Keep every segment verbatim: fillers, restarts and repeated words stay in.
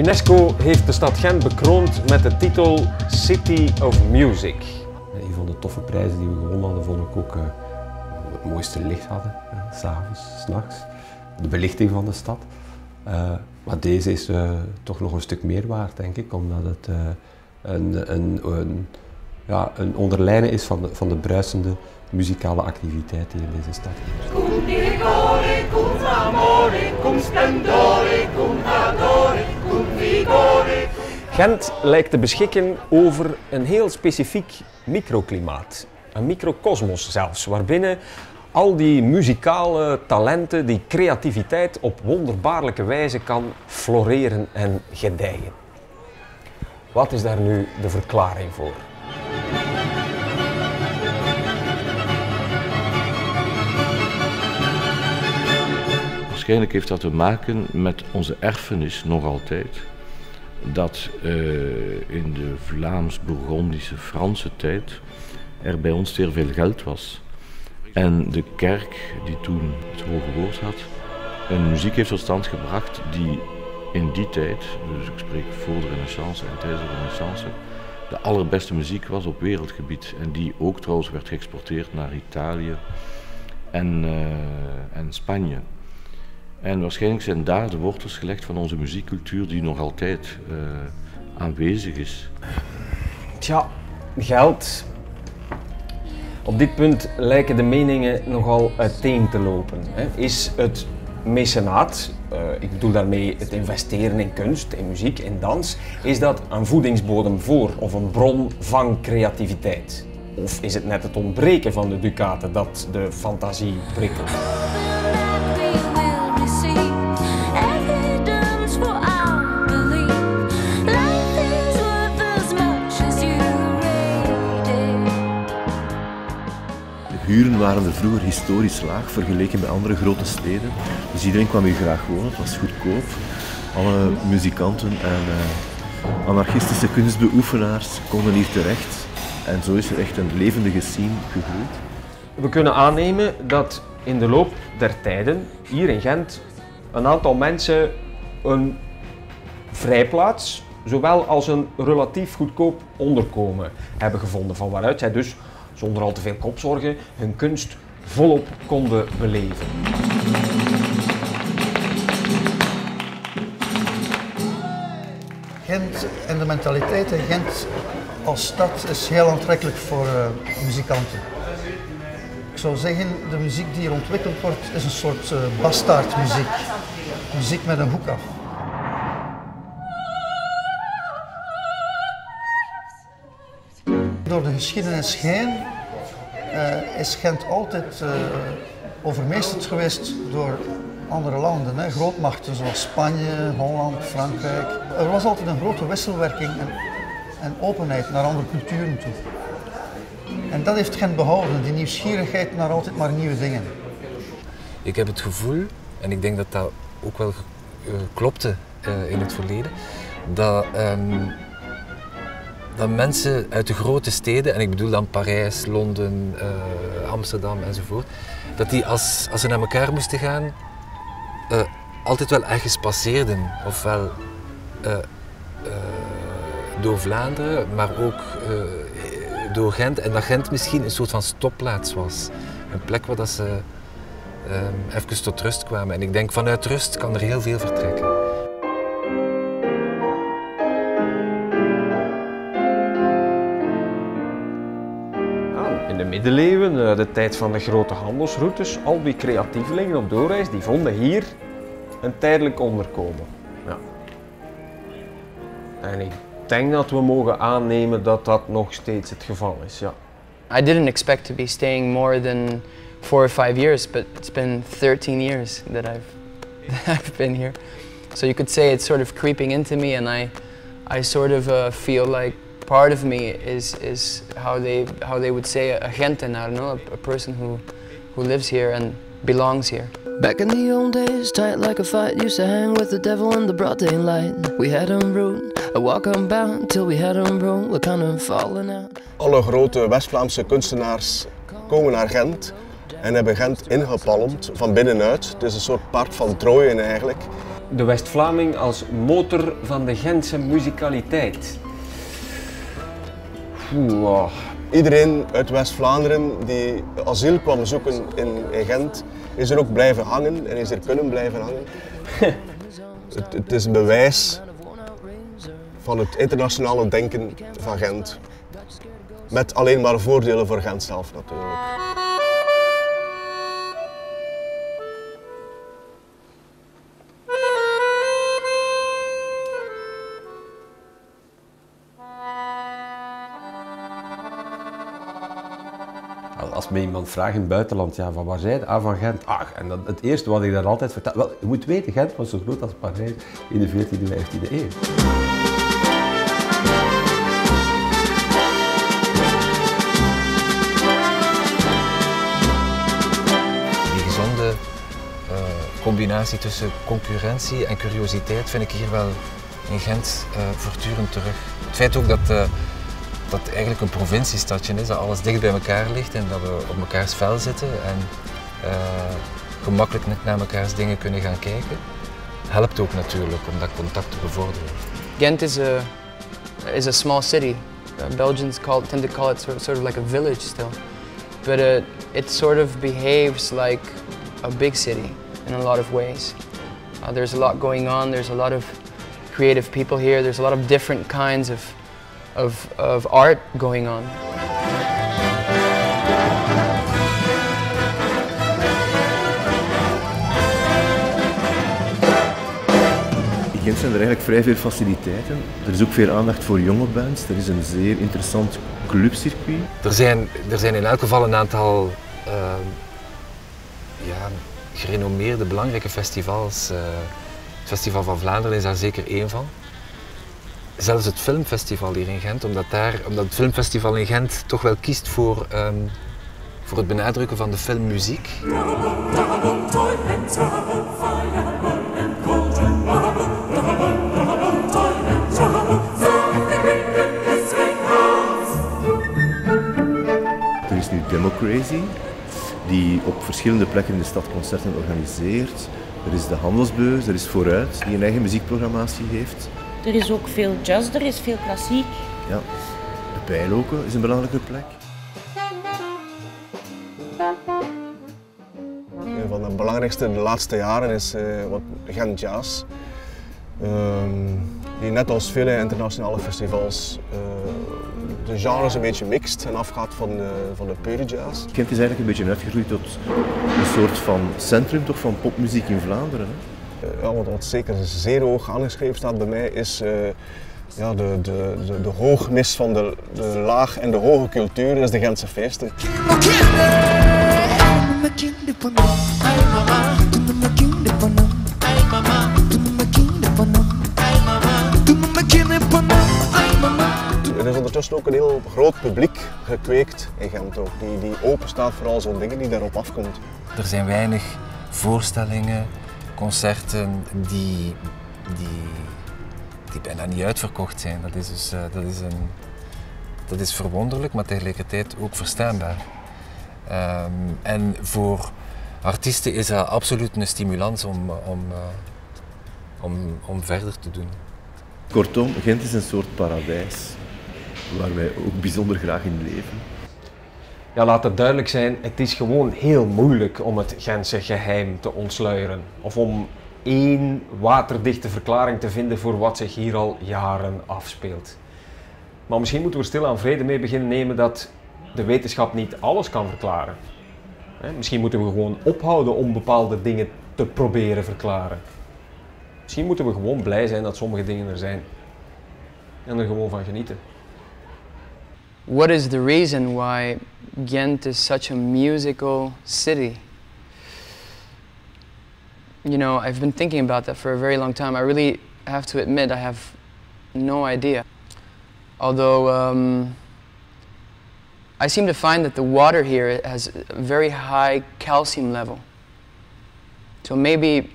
UNESCO heeft de stad Gent bekroond met de titel City of Music. Een van de toffe prijzen die we gewonnen hadden, vond ik ook uh, het mooiste licht hadden. Uh, 's avonds, 's nachts. De belichting van de stad. Uh, maar deze is uh, toch nog een stuk meer waard, denk ik, omdat het uh, een, een, een, ja, een onderlijnen is van de, van de bruisende muzikale activiteit die in deze stad is. Cum dirigore, cum amore, cum splendore, cum adore, cum vigore. Gent lijkt te beschikken over een heel specifiek microklimaat. Een microcosmos zelfs, waarbinnen al die muzikale talenten, die creativiteit op wonderbaarlijke wijze kan floreren en gedijen. Wat is daar nu de verklaring voor? Waarschijnlijk heeft dat te maken met onze erfenis nog altijd. Dat uh, in de Vlaams-Burgondische-Franse tijd er bij ons zeer veel geld was. En de kerk, die toen het hoge woord had, een muziek heeft tot stand gebracht die in die tijd, dus ik spreek voor de Renaissance en tijdens de Renaissance, de allerbeste muziek was op wereldgebied. En die ook trouwens werd geëxporteerd naar Italië en, uh, en Spanje. En waarschijnlijk zijn daar de wortels gelegd van onze muziekcultuur die nog altijd uh, aanwezig is. Tja, geld. Op dit punt lijken de meningen nogal uiteen te lopen. Is het mecenaat, ik bedoel daarmee het investeren in kunst, in muziek, in dans, is dat een voedingsbodem voor of een bron van creativiteit? Of is het net het ontbreken van de ducaten dat de fantasie prikkelt? Huren waren er vroeger historisch laag vergeleken met andere grote steden. Dus iedereen kwam hier graag wonen, het was goedkoop. Alle muzikanten en uh, anarchistische kunstbeoefenaars konden hier terecht. En zo is er echt een levendige scene gegroeid. We kunnen aannemen dat in de loop der tijden hier in Gent een aantal mensen een vrijplaats, zowel als een relatief goedkoop onderkomen hebben gevonden, van waaruit zij dus zonder al te veel kopzorgen hun kunst volop konden beleven. Gent en de mentaliteit in Gent als stad is heel aantrekkelijk voor uh, muzikanten. Ik zou zeggen, de muziek die hier ontwikkeld wordt is een soort uh, bastaardmuziek. Muziek met een hoek af. Door de geschiedenis heen uh, is Gent altijd uh, overmeesterd geweest door andere landen, hè, grootmachten zoals Spanje, Holland, Frankrijk. Er was altijd een grote wisselwerking en, en openheid naar andere culturen toe. En dat heeft Gent behouden, die nieuwsgierigheid naar altijd maar nieuwe dingen. Ik heb het gevoel, en ik denk dat dat ook wel uh, klopte uh, in het verleden, dat... Um, dat mensen uit de grote steden, en ik bedoel dan Parijs, Londen, uh, Amsterdam enzovoort, dat die als, als ze naar elkaar moesten gaan, uh, altijd wel ergens passeerden. Ofwel uh, uh, door Vlaanderen, maar ook uh, door Gent. En dat Gent misschien een soort van stopplaats was. Een plek waar dat ze uh, even tot rust kwamen. En ik denk, vanuit rust kan er heel veel vertrekken. In de middeleeuwen, de tijd van de grote handelsroutes, al die creatievelingen op doorreis, die vonden hier een tijdelijk onderkomen. Ja. En ik denk dat we mogen aannemen dat dat nog steeds het geval is. Ja. I didn't expect to be staying more than four or five years, but it's been thirteen years that I've, that I've been here. So you could say it's sort of creeping into me, and I, I sort of uh, feel like part of me is, is how, they, how they would say a Gentenaar, no? a, a person who, who lives here and belongs here. Back in the old days, tight like a fight, used to hang with the devil in the broad daylight. We had him rude, a walk unbound, till we had him rude, we're kind of falling out. Alle grote West-Vlaamse kunstenaars komen naar Gent en hebben Gent ingepalmd van binnenuit. Het is een soort paard van Troje eigenlijk. de West-Vlaming als motor van de Gentse muzikaliteit. Wow. Iedereen uit West-Vlaanderen die asiel kwam zoeken in, in Gent, is er ook blijven hangen en is er kunnen blijven hangen. het, het is een bewijs van het internationale denken van Gent. Met alleen maar voordelen voor Gent zelf natuurlijk. Als mij iemand vraagt in het buitenland, ja, van waar zijn? Ah, van Gent. Ach, en dat, het eerste wat ik daar altijd vertel, wel, je moet weten, Gent was zo groot als Parijs in de veertiende en vijftiende eeuw. Die gezonde uh, combinatie tussen concurrentie en curiositeit vind ik hier wel in Gent uh, voortdurend terug. Het feit ook dat uh, dat het eigenlijk een provinciestadje is, dat alles dicht bij elkaar ligt en dat we op mekaars vel zitten en uh, gemakkelijk naar mekaars dingen kunnen gaan kijken, helpt ook natuurlijk om dat contact te bevorderen. Gent is a is a small city. Uh, Belgians call, tend to call it sort, sort of like a village still, but uh, it sort of behaves like a big city in a lot of ways. Uh, there's a lot going on. There's a lot of creative people here. There's a lot of different kinds of Of, of art going on. In Gent zijn er eigenlijk vrij veel faciliteiten. Er is ook veel aandacht voor jonge bands. Er is een zeer interessant clubcircuit. Er zijn, er zijn in elk geval een aantal uh, ja, gerenommeerde, belangrijke festivals. Uh, het Festival van Vlaanderen is daar zeker één van. Zelfs het filmfestival hier in Gent, omdat, daar, omdat het filmfestival in Gent toch wel kiest voor, um, voor het benadrukken van de filmmuziek. Er is nu Democracy, die op verschillende plekken in de stad concerten organiseert. Er is de Handelsbeurs, er is Vooruit, die een eigen muziekprogrammatie heeft. Er is ook veel jazz, er is veel klassiek. Ja, de Pijloken is een belangrijke plek. Een van de belangrijkste in de laatste jaren is uh, wat Gent Jazz. Um, die net als vele internationale festivals uh, de genres een beetje mixt en afgaat van de, van de pure jazz. Gent is eigenlijk een beetje uitgegroeid tot een soort van centrum toch, van popmuziek in Vlaanderen. Hè? Ja, wat, wat zeker zeer hoog aangeschreven staat bij mij is uh, ja, de, de, de, de hoogmis van de, de laag en de hoge cultuur, dat is de Gentse feesten. Er is ondertussen ook een heel groot publiek gekweekt in Gent ook, die, die open staat voor al zo'n dingen die daarop afkomt. Er zijn weinig voorstellingen, concerten die, die, die bijna niet uitverkocht zijn. Dat is, dus, uh, dat, is een, dat is verwonderlijk, maar tegelijkertijd ook verstaanbaar. Um, en voor artiesten is dat absoluut een stimulans om, om, uh, om, om verder te doen. Kortom, Gent is een soort paradijs waar wij ook bijzonder graag in leven. Ja, laat het duidelijk zijn, het is gewoon heel moeilijk om het Gentse geheim te ontsluieren. Of om één waterdichte verklaring te vinden voor wat zich hier al jaren afspeelt. Maar misschien moeten we er stilaan vrede mee beginnen nemen dat de wetenschap niet alles kan verklaren. Misschien moeten we gewoon ophouden om bepaalde dingen te proberen verklaren. Misschien moeten we gewoon blij zijn dat sommige dingen er zijn. En er gewoon van genieten. What is the reason why Ghent is such a musical city? You know, I've been thinking about that for a very long time. I really have to admit I have no idea. Although um, I seem to find that the water here has a very high calcium level. So maybe,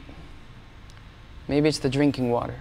maybe it's the drinking water.